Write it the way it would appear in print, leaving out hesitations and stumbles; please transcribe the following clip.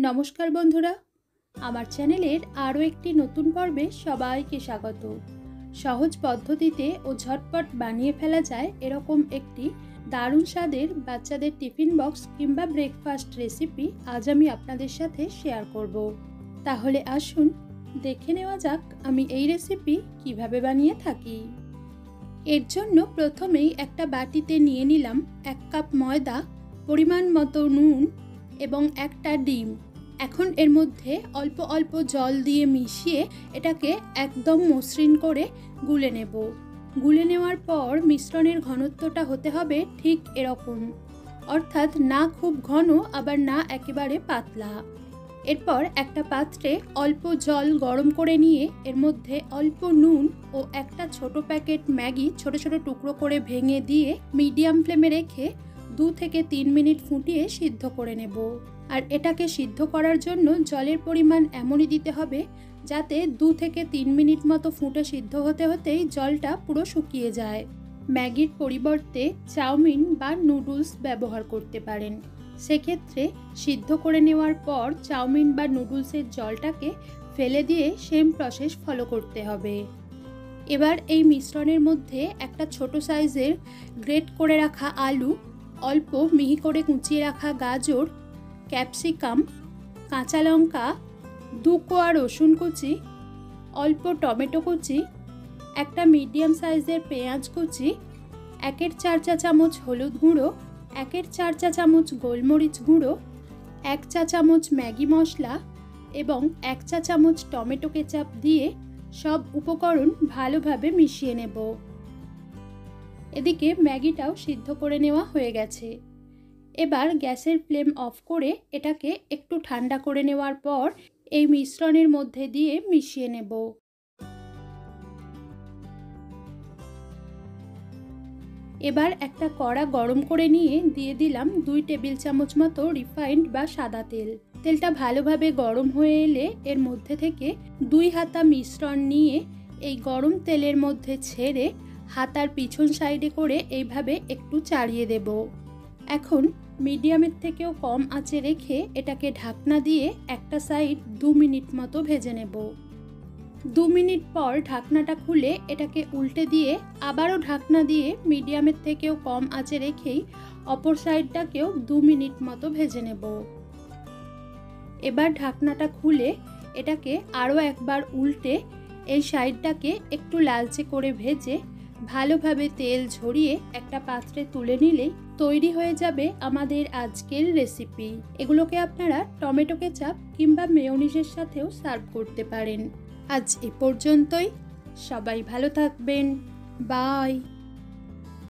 नमस्कार बंधुरा आमार चैनेलेर आरो एकटी नतून पर्वे सबाइके स्वागत। सहज पद्धतिते ओ झटपट बानिये फेला जाय एरकम एकटी दारुण स्वादेर बाच्चादेर टिफिन बक्स किंबा ब्रेकफास्ट रेसिपि आज आमी आपनादेर साथे शेयर करब। ताहले आसुन देखे नेওয়া যাক आमी एई रेसिपि किभाबे बानिये थाकि। एर जोन्नो प्रथमेई एकटा बाटिते निये निलाम एक कप मयदा, परिमाण मतो नून एबं एकटा डिम। एखन एर मध्य अल्प अल्प जल दिए मिशिए एटाके एकदम मसृण करे गुले नेब। गुले नेওয়ার पर मिश्रणের घनत्वटा होते हबे ठीक एरकम, अर्थात ना खूब घन आबार ना एकेबारे पातला। एरपर एकटा पात्रे अल्प जल गरम करे निए एर मध्य अल्प नून ओ एकटा छोटो पैकेट मैगी छोटो छोटो टुकड़ो करे भेंगे दिए मीडियम फ्लेमे रेखे 2 থেকে 3 मिनट फुटिए सिद्ध करे नेब। और एटाके सिद्ध करार जोन्नो जलेर परिमाण एमोनी दिते हबे जाते 2 থেকে 3 मिनट मतो फुटे सिद्ध होते होतेई जलटा पुरो शुकिये जाय। मैगिर परिबर्ते चाउमिन बा नुडल्स व्यवहार करते पारेन। सेई क्षेत्रे सिद्ध करे नेওয়ার पर चाउमिन बा नुडल्सेर जलटाके फेले दिए सेम प्रसेस फलो करते हबे। एबार एई मिश्रणेर मध्य एकटा छोटो साइजेर ग्रेट करे राखा आलू, अल्प मिहि करे कुचिए रखा गाजर, कैप्सिकाम, काँचा लंका, 2 কোয়া रसुन कुचि, अल्प टमेटो कुचि, एकटा मीडियम साइजेर पेंयाज कुचि, 1/4 চা চাमচ हलुद गुँड़ो, 1/4 চা চামच गोलमरिच गुँड़ो, 1 চা চামच मैगी मसला एबं 1 চা চামच टमेटो केचाप दिए सब उपकरण भालोभाबे मिशिए नेब। एदिके मैगीटाओ सिद्ध करे नेওয়া হয়ে গেছে। এবার গ্যাসের ফ্লেম অফ করে এটাকে একটু ঠান্ডা করে নেওয়ার পর এই মিশ্রণের মধ্যে দিয়ে মিশিয়ে নেব। এবার একটা কড়া গরম করে নিয়ে দিয়ে দিলাম 2 টেবিল চামচ মতো রিফাইন্ড বা সাদা তেল। তেলটা ভালোভাবে গরম হয়ে এলে এর মধ্যে থেকে 2 হাতা মিশ্রণ নিয়ে এই গরম তেলের মধ্যে ছেড়ে हाथार पीछन साइडे करे एइभाबे एकटू चाड़िए देब। एखन मीडियमेर थेकेओ कम आँचे रेखे एटाके ढाकना दिए एकटा साइड 2 मिनट मतो भेजे नेब। 2 मिनट पर ढाकनाटा खुले एटाके उल्टे दिए आबारो ढाकना दिए मीडियमेर थेकेओ कम आँचे रेखेई अपर साइडटाकेओ 2 मिनट मतो भेजे नेब। एबार ढाकनाटा खुले एटाके आरो एकबार उल्टे एई साइडटाके एकटू लालचे करे भेजे ভালোভাবে তেল ঝরিয়ে একটা পাত্রে তুলে নিলেই তৈরি হয়ে যাবে আমাদের আজকের রেসিপি। এগুলোকে আপনারা টমেটো কেচাপ কিংবা মেয়োনিজের সাথেও সার্ভ করতে পারেন। আজ এই পর্যন্তই, সবাই ভালো থাকবেন, বাই।